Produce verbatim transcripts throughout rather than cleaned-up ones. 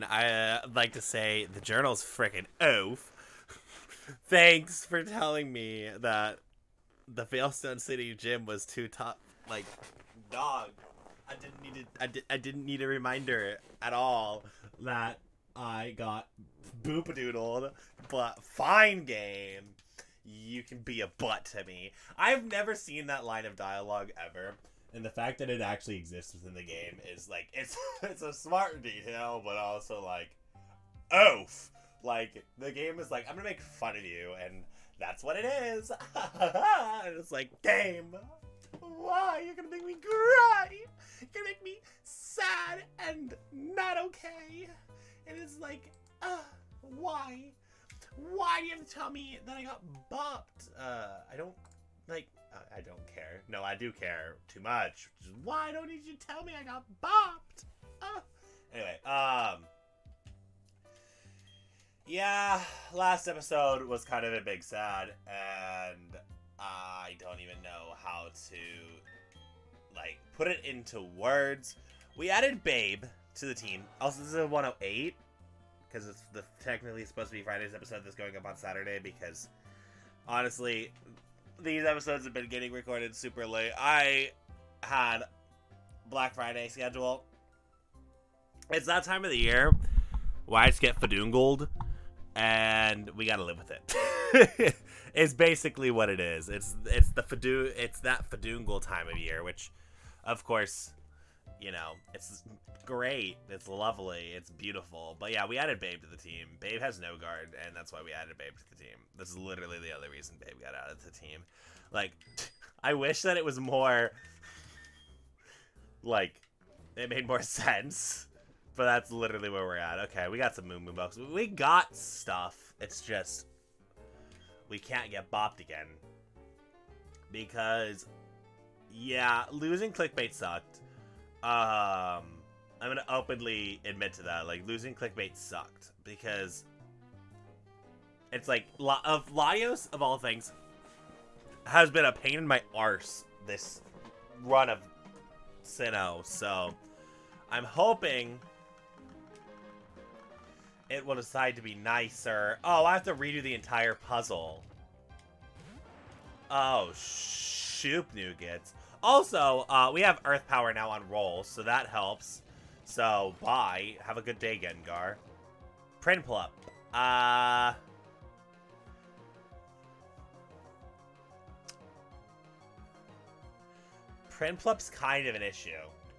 one, I uh, like to say the journal's frickin' oaf. Thanks for telling me that the Veilstone City gym was too tough. Like, dog, I didn't need to, I, di I didn't need a reminder at all that I got boopadoodled. But fine, game. You can be a butt to me. I've never seen that line of dialogue ever. And the fact that it actually exists within the game is like, it's it's a smart detail, but also like, oof. Like, the game is like, I'm gonna make fun of you, and that's what it is. And it's like, game, why? You're gonna make me cry. You're gonna make me sad and not okay. And it's like, uh, why? Why do you have to tell me that I got bopped? Uh, I don't, like, I don't care. No, I do care too much. Which is why don't you tell me I got bopped? Uh. Anyway, um... yeah, last episode was kind of a big sad, and I don't even know how to, like, put it into words. We added Babe to the team. Also, this is a one oh eight, because it's the, technically supposed to be Friday's episode that's going up on Saturday, because, honestly, these episodes have been getting recorded super late. I had Black Friday schedule. It's that time of the year where I just get fadoongled. And we gotta live with it. It's basically what it is. It's it's the fado it's that fadoongle time of year, which, of course, you know, it's great, it's lovely, it's beautiful. But yeah, we added Babe to the team. Babe has no guard, and that's why we added Babe to the team. That's literally the other reason Babe got out of the team. Like, I wish that it was more, like, it made more sense. But that's literally where we're at. Okay, we got some Moo Moo Bucks. We got stuff. It's just, we can't get bopped again. Because, yeah, losing Clickbait sucked. Um, I'm going to openly admit to that. Like, losing Clickbait sucked. Because it's like, of Laios, of all things, has been a pain in my arse this run of Sinnoh. So, I'm hoping it will decide to be nicer. Oh, I have to redo the entire puzzle. Oh, shoop nougats. Also, uh, we have Earth Power now on Roll, so that helps. So, bye. Have a good day, Gengar. Prinplup. Uh... Prinplup's kind of an issue,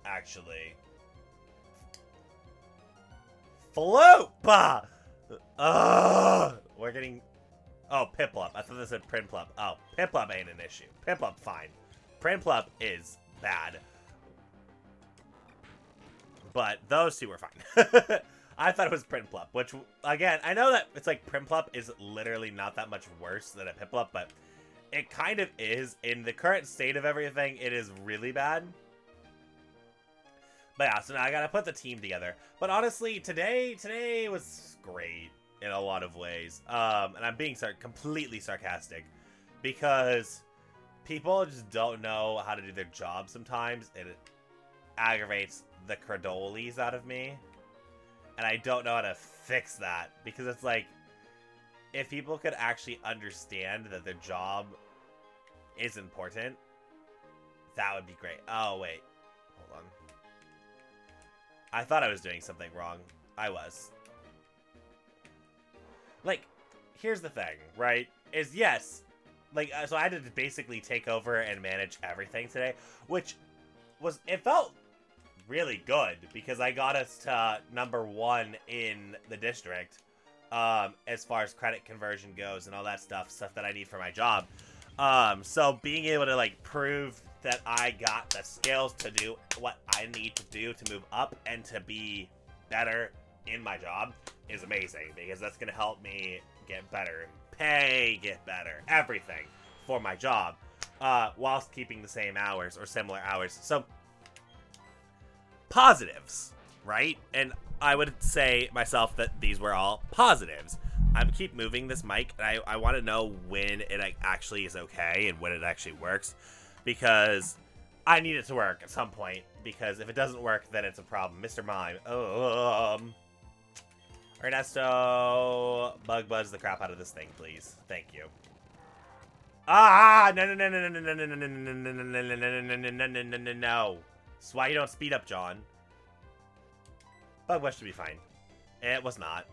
actually. Floop! Ugh! We're getting... Oh, Piplup. I thought this said Prinplup. Oh, Piplup ain't an issue. Piplup, fine. Prinplup is bad. But those two were fine. I thought it was Prinplup, which, again, I know that it's like Prinplup is literally not that much worse than a Piplup, but it kind of is. In the current state of everything, it is really bad. But yeah, so now I gotta put the team together. But honestly, today today was great in a lot of ways. Um, and I'm being sar completely sarcastic because people just don't know how to do their job sometimes. And it aggravates the credoles out of me. And I don't know how to fix that because it's like, if people could actually understand that their job is important, that would be great. Oh, wait. Hold on. I thought I was doing something wrong. I was. Like, here's the thing, right? Is, yes. Like, so I had to basically take over and manage everything today. Which was, it felt really good. Because I got us to number one in the district. Um, as far as credit conversion goes and all that stuff. Stuff that I need for my job. Um, so being able to, like, prove that I got the skills to do what I need to do to move up and to be better in my job is amazing because that's going to help me get better pay, get better, everything for my job, uh, whilst keeping the same hours or similar hours. So, positives, right? And I would say myself that these were all positives. I keep moving this mic, and I, I want to know when it actually is okay and when it actually works. Because I need it to work at some point. Because if it doesn't work, then it's a problem. Mister Mime. Um, Ernesto, bug buzz the crap out of this thing, please. Thank you. Ah, no, no, no, no, no, no, no, no, no, no, no, no, no, no, no, no, no, no. That's why you don't speed up, John. Bug buzz should be fine. It was not.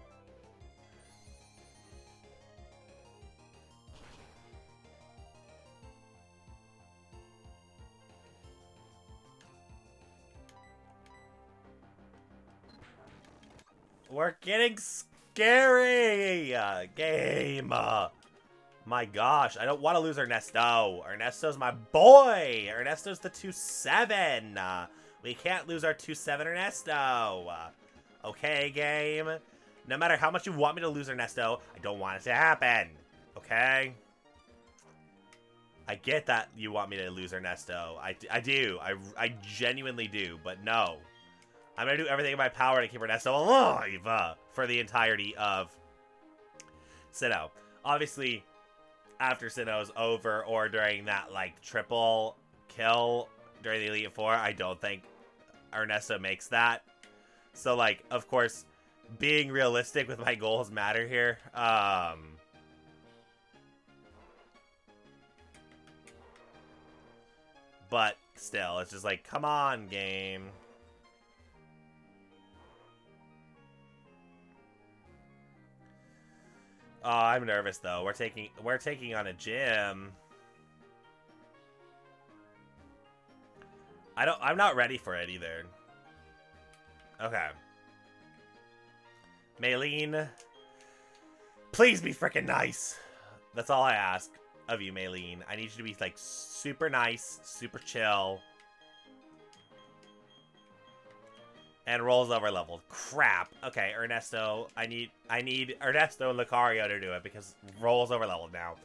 We're getting scary, uh, game. Uh, my gosh, I don't want to lose Ernesto. Ernesto's my boy. Ernesto's the two seven. Uh, we can't lose our two seven Ernesto. Uh, okay, game. No matter how much you want me to lose Ernesto, I don't want it to happen. Okay? I get that you want me to lose Ernesto. I, I do. I, I genuinely do, but no. I'm going to do everything in my power to keep Ernesto alive uh, for the entirety of Sinnoh. Obviously, after Sinnoh's over or during that, like, triple kill during the Elite Four, I don't think Ernesto makes that. So, like, of course, being realistic with my goals matter here. Um... But still, it's just like, come on, game. Oh, I'm nervous though. We're taking we're taking on a gym. I don't I'm not ready for it either. Okay. Maylene, please be freaking nice. That's all I ask of you, Maylene. I need you to be like super nice, super chill. And rolls over leveled. Crap. Okay, Ernesto. I need I need Ernesto and Lucario to do it because rolls over leveled now.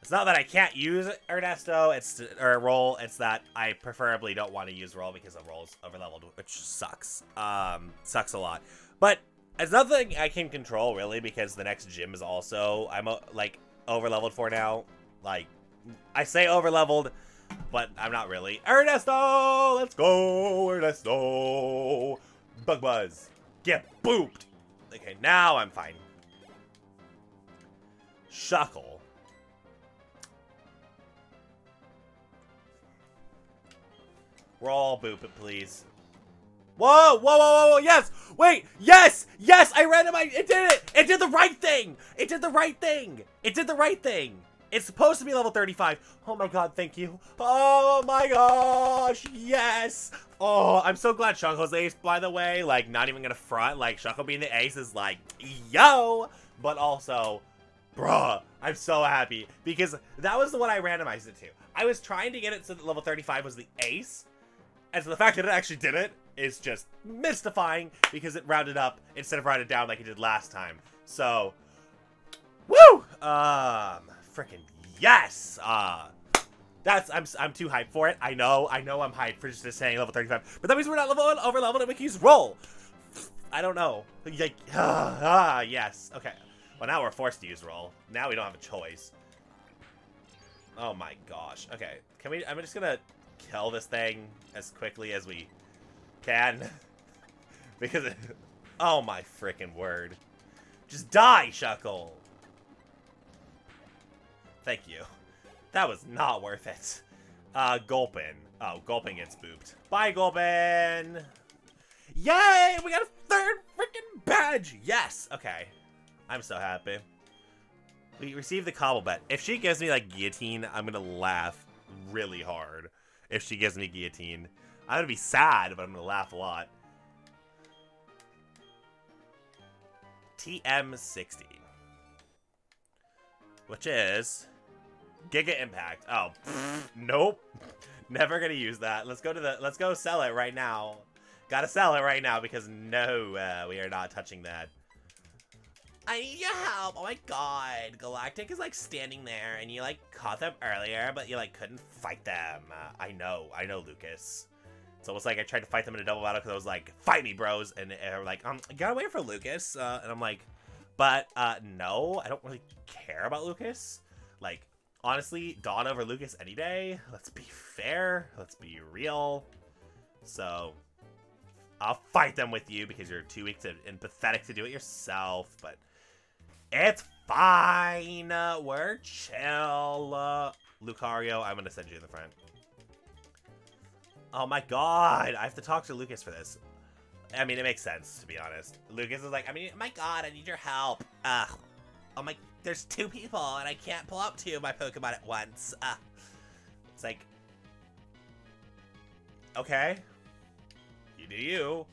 It's not that I can't use Ernesto, it's or roll, it's that I preferably don't want to use roll because of rolls over leveled, which sucks. Um sucks a lot. But it's nothing I can control really because the next gym is also I'm like over leveled for now. Like I say over leveled. But I'm not really. Ernesto! Let's go, Ernesto! Bug buzz. Get booped! Okay, now I'm fine. Shuckle. Roll boop it, please. Whoa, whoa, whoa, whoa, whoa, yes! Wait, yes! Yes, I randomized. It did it! It did the right thing! It did the right thing! It did the right thing! It's supposed to be level thirty-five. Oh my god, thank you. Oh my gosh, yes. Oh, I'm so glad Shuckle's ace, by the way. Like, not even gonna front. Like, Shuckle being the ace is like, yo. But also, bruh, I'm so happy. Because that was the one I randomized it to. I was trying to get it so that level thirty-five was the ace. And so the fact that it actually did it is just mystifying. Because it rounded up instead of rounded down like it did last time. So, woo! Um... Freaking yes! Uh, that's I'm I'm too hyped for it. I know, I know I'm hyped for just saying level thirty-five, but that means we're not level one over leveled and we can use roll. I don't know. Like ah uh, uh, yes. Okay. Well now we're forced to use roll. Now we don't have a choice. Oh my gosh. Okay. Can we? I'm just gonna kill this thing as quickly as we can because it, oh my freaking word! Just die, Shuckle. Thank you. That was not worth it. Uh, Gulpin. Oh, Gulpin gets booped. Bye, Gulpin! Yay! We got a third freaking badge! Yes! Okay. I'm so happy. We received the Cobble Bet. If she gives me, like, Guillotine, I'm gonna laugh really hard. If she gives me Guillotine. I'm gonna be sad, but I'm gonna laugh a lot. T M sixty. Which is... Giga Impact. Oh, pfft, nope. Never gonna use that. Let's go to the. Let's go sell it right now. Gotta sell it right now because no, uh, we are not touching that. I need your help. Oh my god, Galactic is like standing there, and you like caught them earlier, but you like couldn't fight them. Uh, I know, I know, Lucas. It's almost like I tried to fight them in a double battle because I was like, "Fight me, bros," and they were like, "Um, I gotta wait for Lucas," uh, and I'm like, "But uh, no, I don't really care about Lucas." Like. Honestly, Dawn over Lucas any day. Let's be fair. Let's be real. So, I'll fight them with you because you're too weak to, and pathetic to do it yourself, but it's fine. We're chill. Uh, Lucario, I'm going to send you to the front. Oh my god, I have to talk to Lucas for this. I mean, it makes sense, to be honest. Lucas is like, I mean, my god, I need your help. Ugh. Oh my, there's two people, and I can't pull up two of my Pokemon at once. Ugh. It's like, okay. You do you.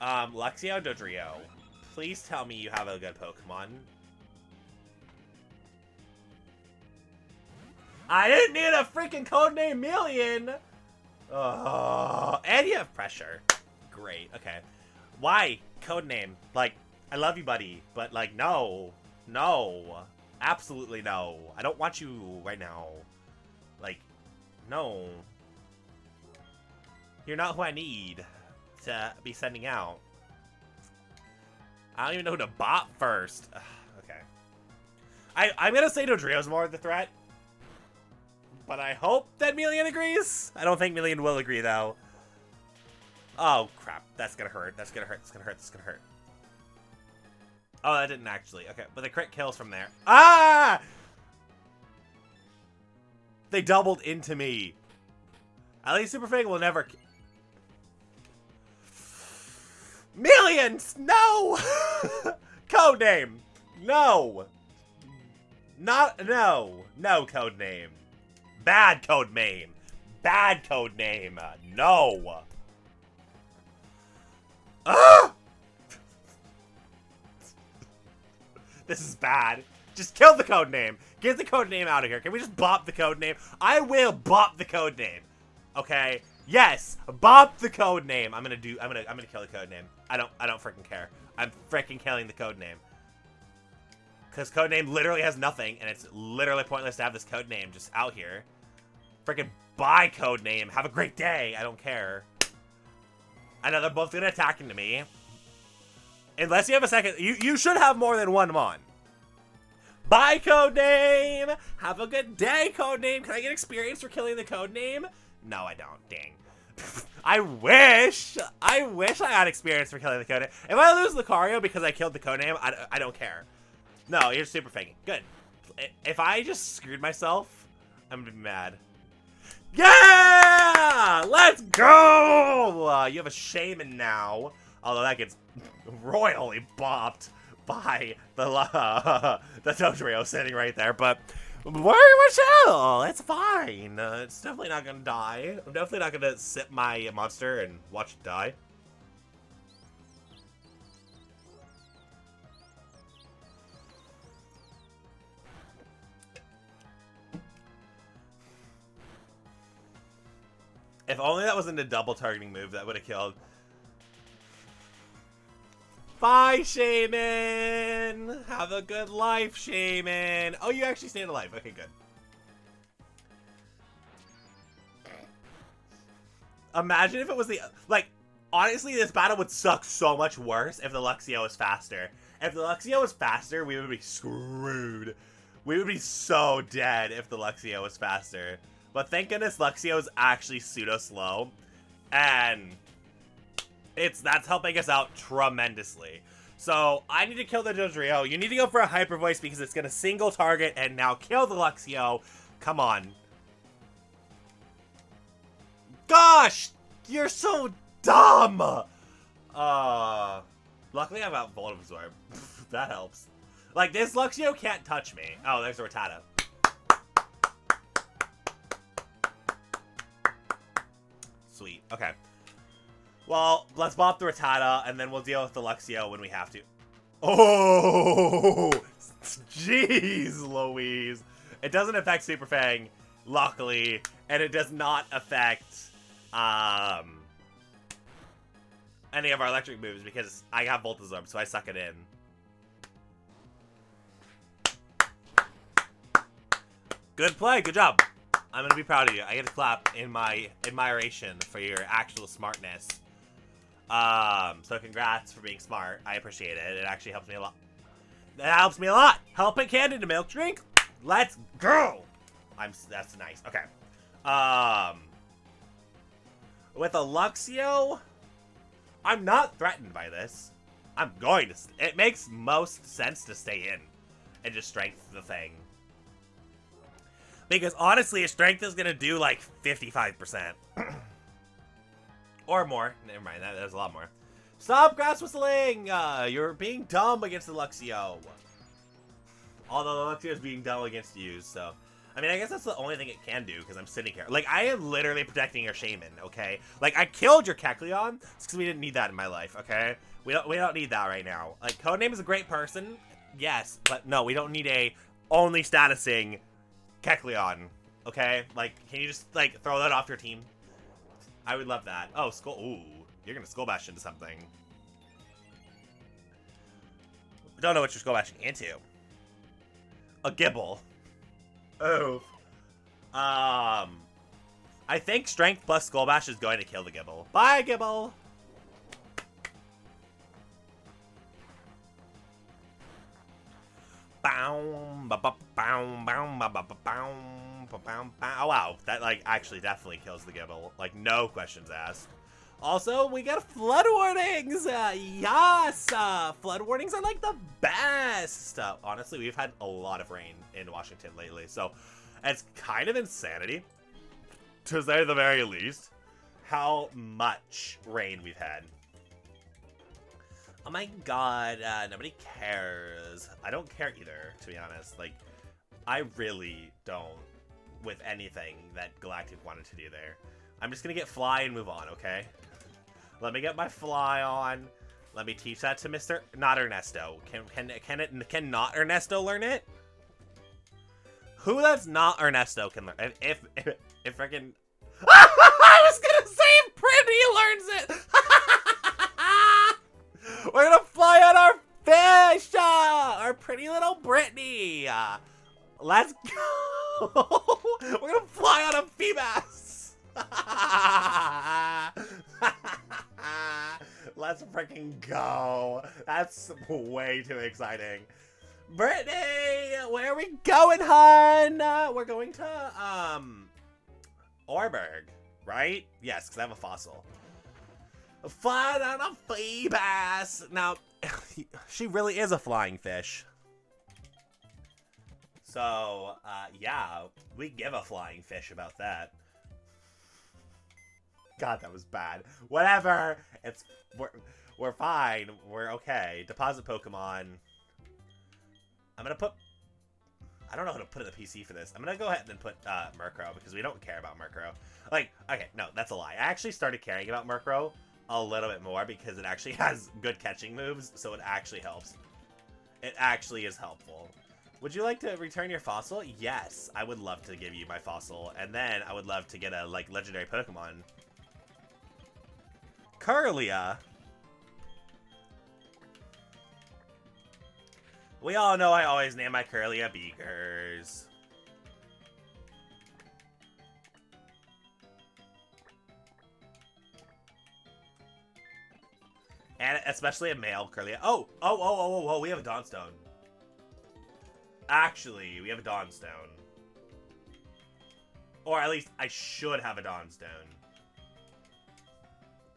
Um, Luxio and Dodrio, please tell me you have a good Pokemon. I didn't need a freaking codename Melian! Oh, and you have pressure. Great, okay. Why? Codename. Like, I love you, buddy, but like, no. No. Absolutely no. I don't want you right now. Like, no. You're not who I need to be sending out. I don't even know who to bot first. Ugh, okay. I, I'm gonna say Dodrio's more of the threat. But I hope that Melian agrees. I don't think Melian will agree, though. Oh, crap. That's gonna hurt. That's gonna hurt. That's gonna hurt. That's gonna hurt. Oh, that didn't actually. Okay, but the crit kills from there. Ah! They doubled into me. At least Super Fang will never... Millions! No! Codename! No! Not... No. No codename. Bad codename. Bad codename. No. Ah! This is bad. Just kill the codename. Get the codename out of here. Can we just bop the codename? I will bop the codename. Okay. Yes. Bop the codename. I'm gonna do. I'm gonna. I'm gonna kill the codename. I don't. I don't freaking care. I'm freaking killing the codename. Cause codename literally has nothing, and it's literally pointless to have this codename just out here. Freaking buy codename. Have a great day. I don't care. I know they're both gonna attack into me. Unless you have a second, you, you should have more than one mon. Bye, codename! Have a good day, codename! Can I get experience for killing the codename? No, I don't. Dang. I wish! I wish I had experience for killing the codename. If I lose Lucario because I killed the codename, I, I don't care. No, you're super faking. Good. If I just screwed myself, I'm gonna be mad. Yeah! Let's go! Uh, you have a Shaymin now. Although that gets royally bopped by the uh, the Dodrio sitting right there, but we're chill. It's fine. Uh, it's definitely not gonna die. I'm definitely not gonna sit my monster and watch it die. If only that wasn't a double targeting move, that would have killed. Bye, Shaymin! Have a good life, Shaymin! Oh, you actually stayed alive. Okay, good. Imagine if it was the... Like, honestly, this battle would suck so much worse if the Luxio was faster. If the Luxio was faster, we would be screwed. We would be so dead if the Luxio was faster. But thank goodness Luxio is actually pseudo-slow. And... It's that's helping us out tremendously. So I need to kill the Dodrio. You need to go for a Hyper Voice because it's gonna single target and now kill the Luxio. Come on. Gosh! You're so dumb! Uh luckily I've out Volt Absorb. That helps. Like this Luxio can't touch me. Oh, there's a Rattata. Sweet. Okay. Well, let's bop the Rattata, and then we'll deal with the Luxio when we have to. Oh! Jeez Louise! It doesn't affect Super Fang, luckily, and it does not affect um, any of our electric moves, because I have Volt Absorb, so I suck it in. Good play, good job! I'm gonna be proud of you. I get to clap in my admiration for your actual smartness. Um, so congrats for being smart. I appreciate it. It actually helps me a lot. That helps me a lot. Help it candy to milk drink. Let's go. I'm. That's nice. Okay. Um, with a Luxio, I'm not threatened by this. I'm going to... St it makes most sense to stay in and just strength the thing. Because honestly, a strength is going to do like fifty-five percent. Or more. Never mind, that, there's a lot more. Stop grass whistling! Uh, you're being dumb against the Luxio. Although the Luxio is being dumb against you, so... I mean, I guess that's the only thing it can do, because I'm sitting here. Like, I am literally protecting your Shaymin, okay? Like, I killed your Kecleon, because we didn't need that in my life, okay? We don't, we don't need that right now. Like, Codename is a great person, yes, but no, we don't need a only statusing Kecleon, okay? Like, can you just, like, throw that off your team? I would love that. Oh, Skull, ooh, you're gonna Skull Bash into something. Don't know what you're Skull Bashing into. A Gible. Oh. Um. I think Strength plus Skull Bash is going to kill the Gible. Bye, Gible! Bow, ba ba bow, bow, ba ba ba bow, ba bow, bow. Oh, wow. That, like, actually definitely kills the Gible. Like, no questions asked. Also, we got Flood Warnings! Uh, yes! Uh, flood Warnings are, like, the best! Uh, honestly, we've had a lot of rain in Washington lately, so it's kind of insanity, to say the very least, how much rain we've had. Oh my god, uh, nobody cares. I don't care either, to be honest. Like, I really don't with anything that Galactic wanted to do there. I'm just gonna get Fly and move on, okay? Let me get my Fly on. Let me teach that to Mister Not Ernesto. Can can can it can not Ernesto learn it? Who that's not Ernesto can learn? If if if, if I can. I was gonna say Brittany learns it. We're gonna fly on our fish, uh, our pretty little Brittany. Uh, let's go. We're gonna fly on a Feebas. Let's freaking go. That's way too exciting. Brittany, where are we going, hun? Uh, we're going to, um, Oreburgh, right? Yes, because I have a fossil. Fly on a Feebas. Now, she really is a flying fish. So, uh, yeah, we give a flying fish about that. God, that was bad. Whatever. It's we're, we're fine. We're okay. Deposit Pokemon. I'm gonna put. I don't know how to put in the P C for this. I'm gonna go ahead and then put uh, Murkrow because we don't care about Murkrow. Like, okay, no, that's a lie. I actually started caring about Murkrow a little bit more because it actually has good catching moves, so it actually helps. It actually is helpful. Would you like to return your fossil? Yes, I would love to give you my fossil, and then I would love to get a like legendary Pokemon. Kirlia. We all know I always name my Kirlia Beakers. And especially a male Kirlia. Oh, oh, oh, oh, oh, oh, we have a Dawnstone. Actually, we have a Dawnstone. Or at least I should have a Dawnstone.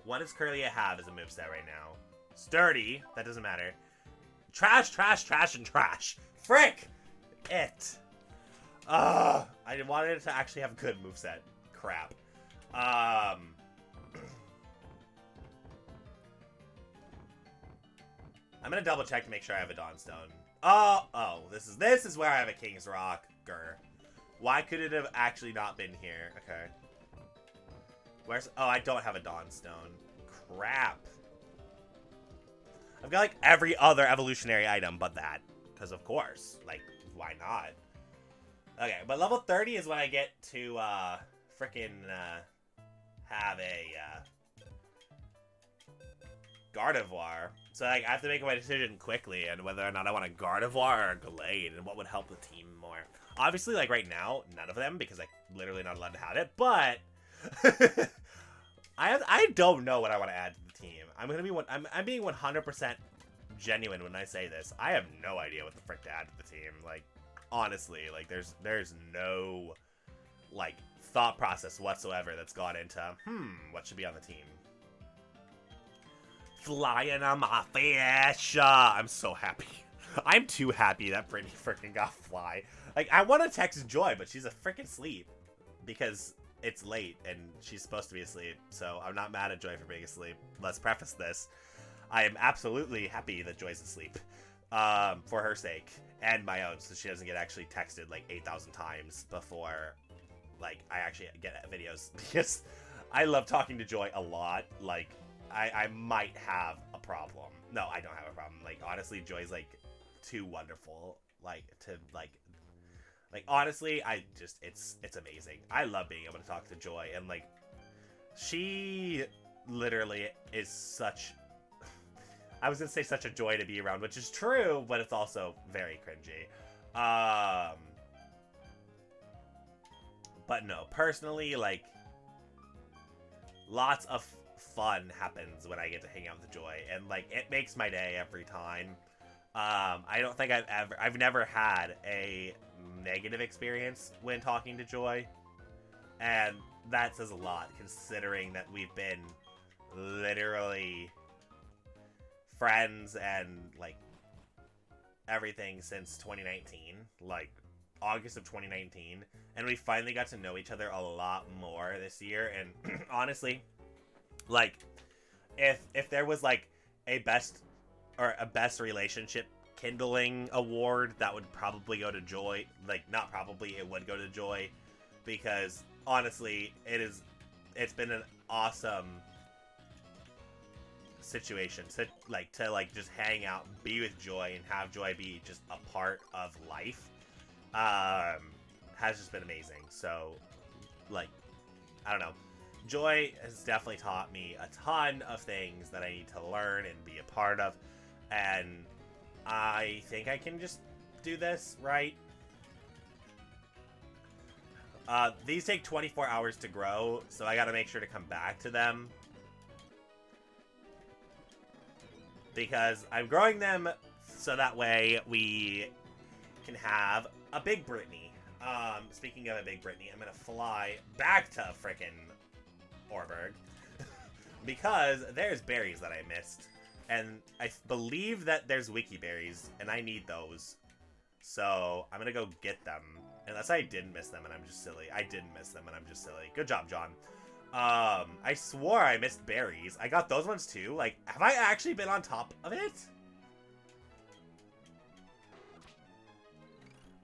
What does Kirlia have as a moveset right now? Sturdy. That doesn't matter. Trash, trash, trash, and trash. Frick! It. Ugh. I wanted it to actually have a good moveset. Crap. Um. I'm gonna double check to make sure I have a Dawnstone. Oh, oh. This is, this is where I have a King's Rock. Grr. Why could it have actually not been here? Okay. Where's, oh, I don't have a Dawnstone. Crap. I've got, like, every other evolutionary item but that. Because, of course. Like, why not? Okay, but level thirty is when I get to, uh, frickin', uh, have a, uh, Gardevoir. So, like, I have to make my decision quickly and whether or not I want a Gardevoir or a Glade and what would help the team more. Obviously, like, right now, none of them because I'm literally not allowed to have it, but... I I don't know what I want to add to the team. I'm gonna be one. I'm I'm being one hundred percent genuine when I say this. I have no idea what the frick to add to the team. Like honestly, like there's there's no like thought process whatsoever that's gone into hmm what should be on the team. flying on my fish. Uh, I'm so happy. I'm too happy that Brittany freaking got fly. Like, I want to text Joy, but she's a freaking sleep. Because it's late, and she's supposed to be asleep. So I'm not mad at Joy for being asleep. Let's preface this. I am absolutely happy that Joy's asleep. Um, for her sake. And my own, so she doesn't get actually texted, like, eight thousand times before, like, I actually get videos. Because I love talking to Joy a lot. Like, I, I might have a problem. No, I don't have a problem. Like, honestly, Joy's, like, too wonderful, like, to, like, like, honestly, I just, it's, it's amazing. I love being able to talk to Joy, and, like, she literally is such, I was gonna say such a joy to be around, which is true, but it's also very cringy. Um, but no, personally, like, lots of fun happens when I get to hang out with Joy, and, like, it makes my day every time. Um, I don't think I've ever, I've never had a negative experience when talking to Joy. And that says a lot, considering that we've been literally friends and, like, everything since twenty nineteen. Like, August of twenty nineteen. And we finally got to know each other a lot more this year. And honestly, like, if, if there was, like, a best... or a best relationship kindling award, that would probably go to Joy. Like, not probably, it would go to Joy, because honestly, it is, it's been an awesome situation to, like, to, like, just hang out, be with Joy, and have Joy be just a part of life. Um, has just been amazing. So, like, I don't know. Joy has definitely taught me a ton of things that I need to learn and be a part of. And I think I can just do this, right? Uh, these take twenty-four hours to grow, so I gotta make sure to come back to them. Because I'm growing them so that way we can have a big Brittany. Um, speaking of a big Brittany, I'm gonna fly back to frickin' Oreburgh. Because there's berries that I missed. And I believe that there's wiki berries, and I need those. So I'm gonna go get them. Unless I didn't miss them, and I'm just silly. I didn't miss them, and I'm just silly. Good job, John. Um, I swore I missed berries. I got those ones too. Like, have I actually been on top of it?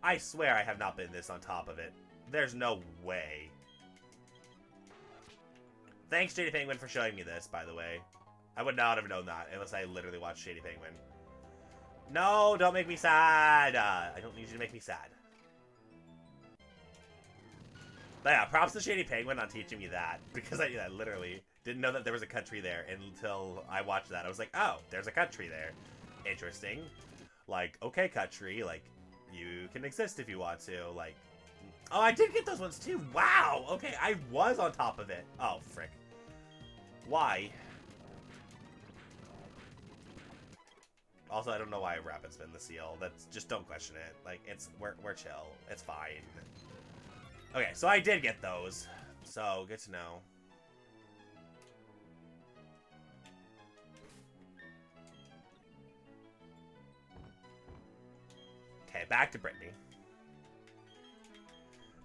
I swear I have not been this on top of it. There's no way. Thanks, Shady Penguin, for showing me this, by the way. I would not have known that unless I literally watched Shady Penguin. No, don't make me sad. Uh, I don't need you to make me sad. But yeah, props to Shady Penguin on teaching me that, because I, I literally didn't know that there was a country there until I watched that. I was like, oh, there's a country there. Interesting. Like, okay, country. Like, you can exist if you want to. Like, oh, I did get those ones too. Wow. Okay, I was on top of it. Oh, frick. Why? Also, I don't know why I rapid spin the seal. That's just, don't question it. Like, it's, we're, we're chill. It's fine. Okay, so I did get those. So, good to know. Okay, back to Brittany.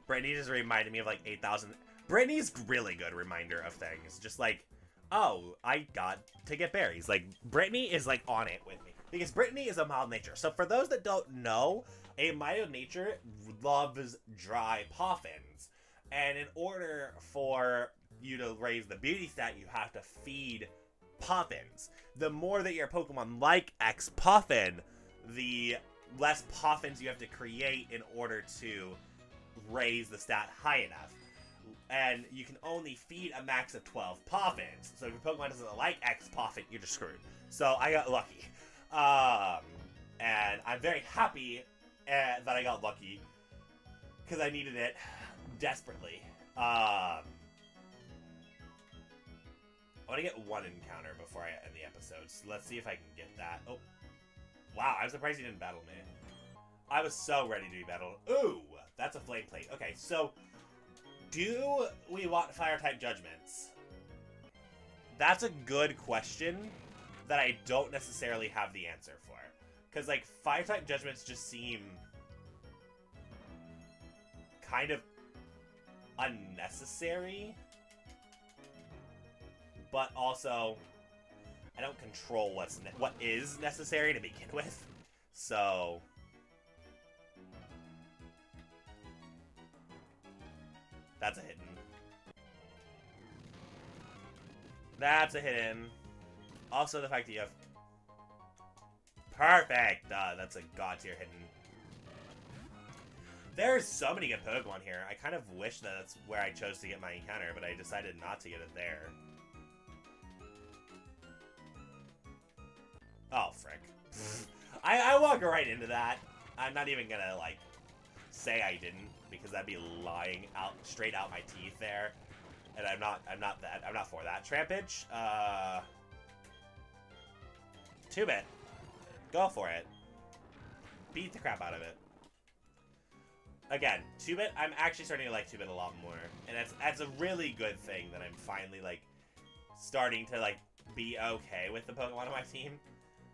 Brittany just reminded me of, like, eight thousand. Brittany's really good reminder of things. Just like, oh, I got to get berries. Like, Brittany is, like, on it with me. Because Brittany is a mild nature. So for those that don't know, a mild nature loves dry Poffins. And in order for you to raise the beauty stat, you have to feed Poffins. The more that your Pokemon like X Poffin, the less Poffins you have to create in order to raise the stat high enough. And you can only feed a max of twelve Poffins. So if your Pokemon doesn't like X Poffin, you're just screwed. So I got lucky. Um, and I'm very happy uh, that I got lucky, because I needed it desperately. Um, I want to get one encounter before I end the episode, so let's see if I can get that. Oh, wow, I'm surprised he didn't battle me. I was so ready to be battled. Ooh, that's a flame plate. Okay, so do we want fire-type judgments? That's a good question that I don't necessarily have the answer for. Because, like, Fire-type Judgments just seem kind of unnecessary. But also, I don't control what's ne what is necessary to begin with. So... that's a hidden. That's a hidden. Also, the fact that you have... Perfect! Uh, that's a god-tier hidden. There's so many good Pokemon here. I kind of wish that that's where I chose to get my encounter, but I decided not to get it there. Oh, frick. I, I walk right into that. I'm not even gonna, like, say I didn't, because that'd be lying out straight out my teeth there. And I'm not, I'm not that, I'm not for that. Trampage, uh... two-bit. Go for it. Beat the crap out of it. Again, two-bit, I'm actually starting to like two-bit a lot more. And that's, that's a really good thing that I'm finally, like, starting to, like, be okay with the Pokemon on my team.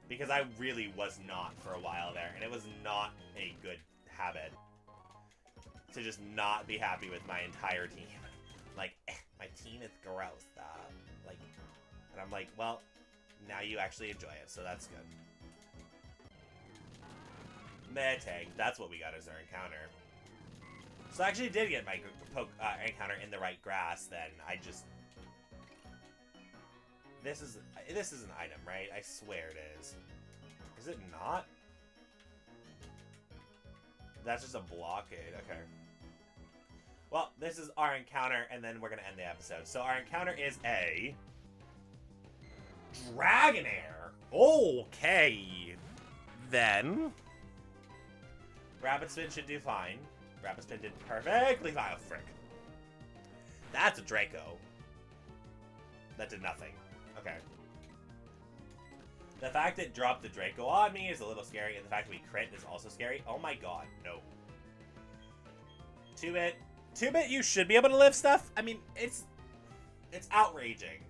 Because I really was not for a while there. And it was not a good habit to just not be happy with my entire team. Like, eh, my team is gross, uh, like, and I'm like, well, now you actually enjoy it, so that's good. Meh tag, that's what we got as our encounter. So I actually did get my poke, uh, encounter in the right grass, then I just... This is, this is an item, right? I swear it is. Is it not? That's just a blockade, okay. Well, this is our encounter, and then we're going to end the episode. So our encounter is a... Dragonair! Okay! Then... Rapid Spin should do fine. Rapid Spin did perfectly fine. Oh, frick. That's a Draco. That did nothing. Okay. The fact that it dropped the Draco on me is a little scary, and the fact that we crit is also scary. Oh my god, no. two-bit... two-bit, you should be able to live stuff. I mean, it's it's outraging,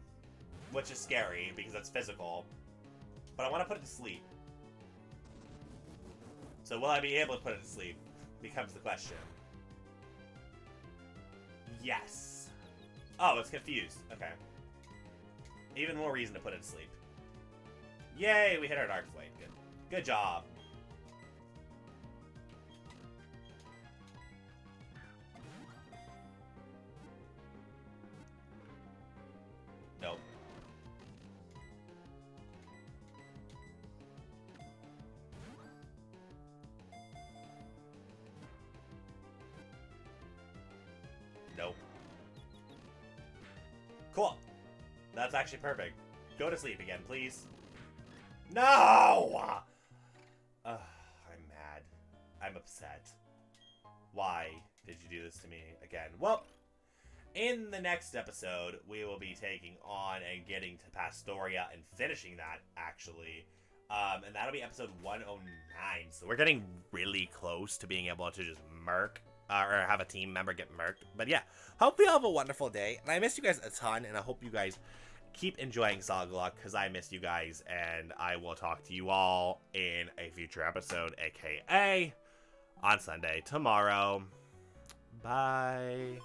which is scary because that's physical. But I want to put it to sleep. So will I be able to put it to sleep? Becomes the question. Yes. Oh, it's confused. Okay. Even more reason to put it to sleep. Yay, we hit our Dark Flame. Good. Good job. That's actually perfect. Go to sleep again, please. No! Ugh, I'm mad. I'm upset. Why did you do this to me again? Well, in the next episode, we will be taking on and getting to Pastoria and finishing that, actually. Um, and that'll be episode one oh nine. So we're getting really close to being able to just murk. Uh, or have a team member get murked. But yeah, hope you all have a wonderful day. And I missed you guys a ton, and I hope you guys keep enjoying Solgalok, because I missed you guys, and I will talk to you all in a future episode, aka on Sunday, tomorrow. Bye.